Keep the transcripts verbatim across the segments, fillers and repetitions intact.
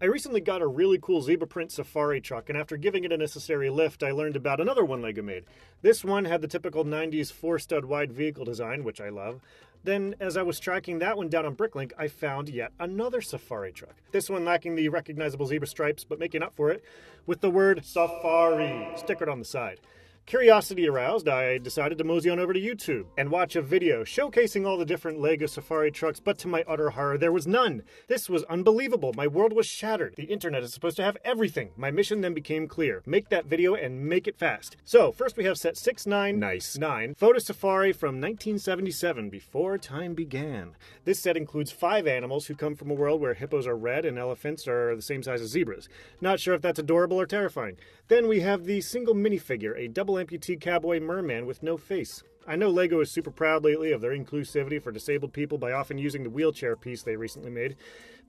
I recently got a really cool zebra print safari truck, and after giving it a necessary lift, I learned about another one-leg I made. This one had the typical nineties four-stud wide vehicle design, which I love. Then, as I was tracking that one down on Bricklink, I found yet another safari truck. This one lacking the recognizable zebra stripes, but making up for it with the word Safari stickered on the side. Curiosity aroused, I decided to mosey on over to YouTube and watch a video showcasing all the different LEGO safari trucks, but to my utter horror, there was none. This was unbelievable. My world was shattered. The internet is supposed to have everything. My mission then became clear. Make that video and make it fast. So, first we have set six nine nine, nice. Photo Safari from nineteen seventy-seven, before time began. This set includes five animals who come from a world where hippos are red and elephants are the same size as zebras. Not sure if that's adorable or terrifying. Then we have the single minifigure, a double amputee cowboy merman with no face. I know LEGO is super proud lately of their inclusivity for disabled people by often using the wheelchair piece they recently made,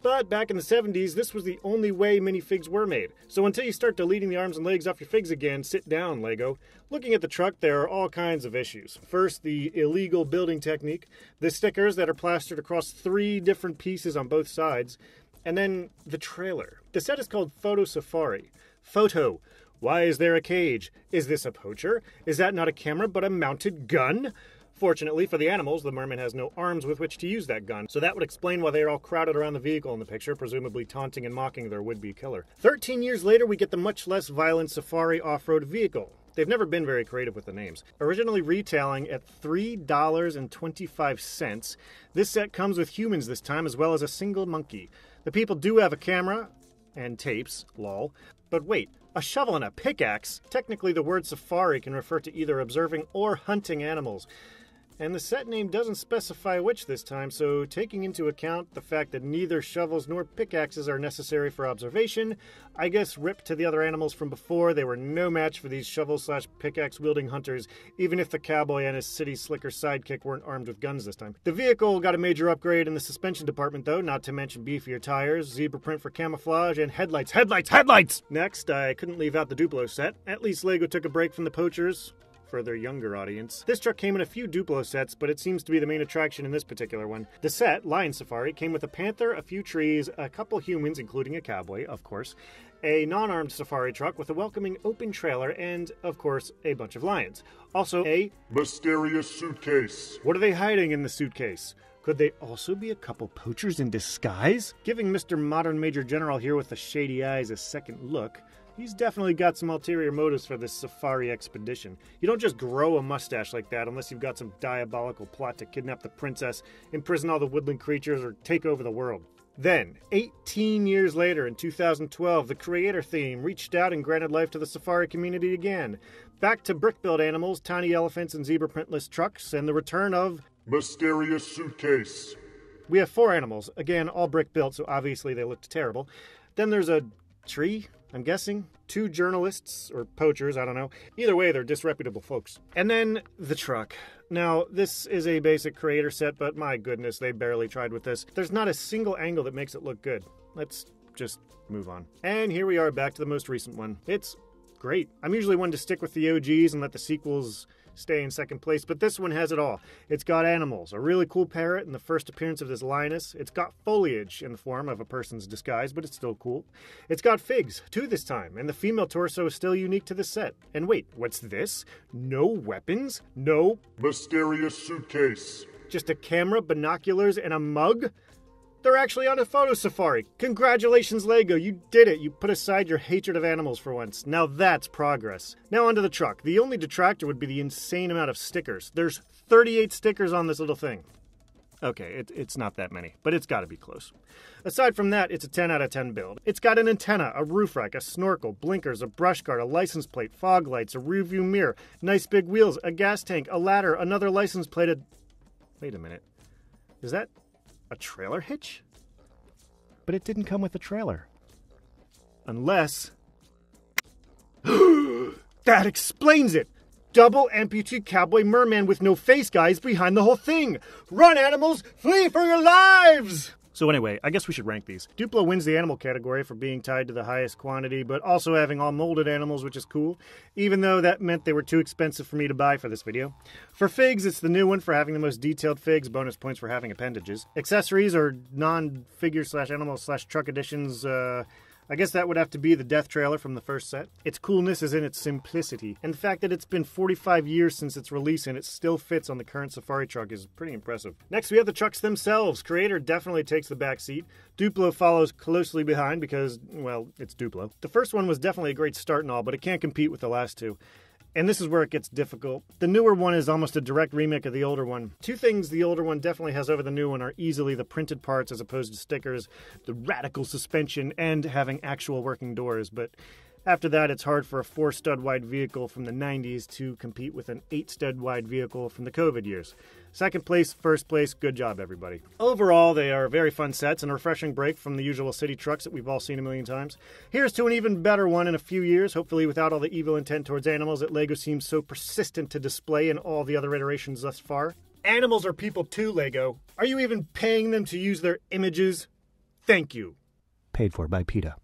but back in the seventies, this was the only way minifigs were made. So until you start deleting the arms and legs off your figs again, sit down, LEGO. Looking at the truck, there are all kinds of issues. First, the illegal building technique, the stickers that are plastered across three different pieces on both sides, and then the trailer. The set is called Photo Safari. Photo. Why is there a cage? Is this a poacher? Is that not a camera but a mounted gun? Fortunately for the animals, the merman has no arms with which to use that gun, so that would explain why they are all crowded around the vehicle in the picture, presumably taunting and mocking their would-be killer. Thirteen years later, we get the much less violent Safari off-road vehicle. They've never been very creative with the names. Originally retailing at three dollars and twenty-five cents, this set comes with humans this time as well as a single monkey. The people do have a camera and tapes, lol. But wait, a shovel and a pickaxe? Technically, the word safari can refer to either observing or hunting animals. And the set name doesn't specify which this time, so taking into account the fact that neither shovels nor pickaxes are necessary for observation, I guess rip to the other animals from before, they were no match for these shovel-slash-pickaxe-wielding hunters, even if the cowboy and his city slicker sidekick weren't armed with guns this time. The vehicle got a major upgrade in the suspension department, though, not to mention beefier tires, zebra print for camouflage, and headlights, headlights, headlights! Next, I couldn't leave out the Duplo set. At least LEGO took a break from the poachers. For their younger audience. This truck came in a few Duplo sets, but it seems to be the main attraction in this particular one. The set, Lion Safari, came with a panther, a few trees, a couple humans, including a cowboy, of course, a non-armed safari truck with a welcoming open trailer, and, of course, a bunch of lions. Also, a mysterious suitcase. What are they hiding in the suitcase? Could they also be a couple poachers in disguise? Giving Mister Modern Major General here with the shady eyes a second look, he's definitely got some ulterior motives for this safari expedition. You don't just grow a mustache like that unless you've got some diabolical plot to kidnap the princess, imprison all the woodland creatures, or take over the world. Then, eighteen years later, in two thousand twelve, the creator theme reached out and granted life to the safari community again. Back to brick-built animals, tiny elephants, and zebra printless trucks, and the return of... mysterious suitcase. We have four animals. Again, all brick-built, so obviously they looked terrible. Then there's a... tree, I'm guessing? Two journalists, or poachers, I don't know. Either way, they're disreputable folks. And then, the truck. Now, this is a basic creator set, but my goodness, they barely tried with this. There's not a single angle that makes it look good. Let's just move on. And here we are back to the most recent one. It's great. I'm usually one to stick with the O Gs and let the sequels stay in second place, but this one has it all. It's got animals, a really cool parrot in the first appearance of this lioness. It's got foliage in the form of a person's disguise, but it's still cool. It's got figs, two this time, and the female torso is still unique to the set. And wait, what's this? No weapons? No... mysterious suitcase. Just a camera, binoculars, and a mug? They're actually on a photo safari. Congratulations, LEGO, you did it. You put aside your hatred of animals for once. Now that's progress. Now onto the truck. The only detractor would be the insane amount of stickers. There's thirty-eight stickers on this little thing. Okay, it, it's not that many, but it's gotta be close. Aside from that, it's a ten out of ten build. It's got an antenna, a roof rack, a snorkel, blinkers, a brush guard, a license plate, fog lights, a rear view mirror, nice big wheels, a gas tank, a ladder, another license plate, a... Wait a minute. Is that... a trailer hitch? But it didn't come with a trailer. Unless... that explains it! Double amputee cowboy merman with no face guy is behind the whole thing! Run, animals! Flee for your lives! So anyway, I guess we should rank these. Duplo wins the animal category for being tied to the highest quantity, but also having all molded animals, which is cool, even though that meant they were too expensive for me to buy for this video. For figs, it's the new one for having the most detailed figs, bonus points for having appendages. Accessories are non-figure slash animal slash truck additions, uh... I guess that would have to be the death trailer from the first set. Its coolness is in its simplicity, and the fact that it's been forty-five years since its release and it still fits on the current Safari truck is pretty impressive. Next we have the trucks themselves. Creator definitely takes the back seat. Duplo follows closely behind because, well, it's Duplo. The first one was definitely a great start and all, but it can't compete with the last two. And this is where it gets difficult. The newer one is almost a direct remake of the older one. Two things the older one definitely has over the new one are easily the printed parts as opposed to stickers, the radical suspension, and having actual working doors. But after that, it's hard for a four-stud wide vehicle from the nineties to compete with an eight-stud wide vehicle from the COVID years. Second place, first place, good job everybody. Overall, they are very fun sets and a refreshing break from the usual city trucks that we've all seen a million times. Here's to an even better one in a few years, hopefully without all the evil intent towards animals that LEGO seems so persistent to display in all the other iterations thus far. Animals are people too, LEGO. Are you even paying them to use their images? Thank you. Paid for by PETA.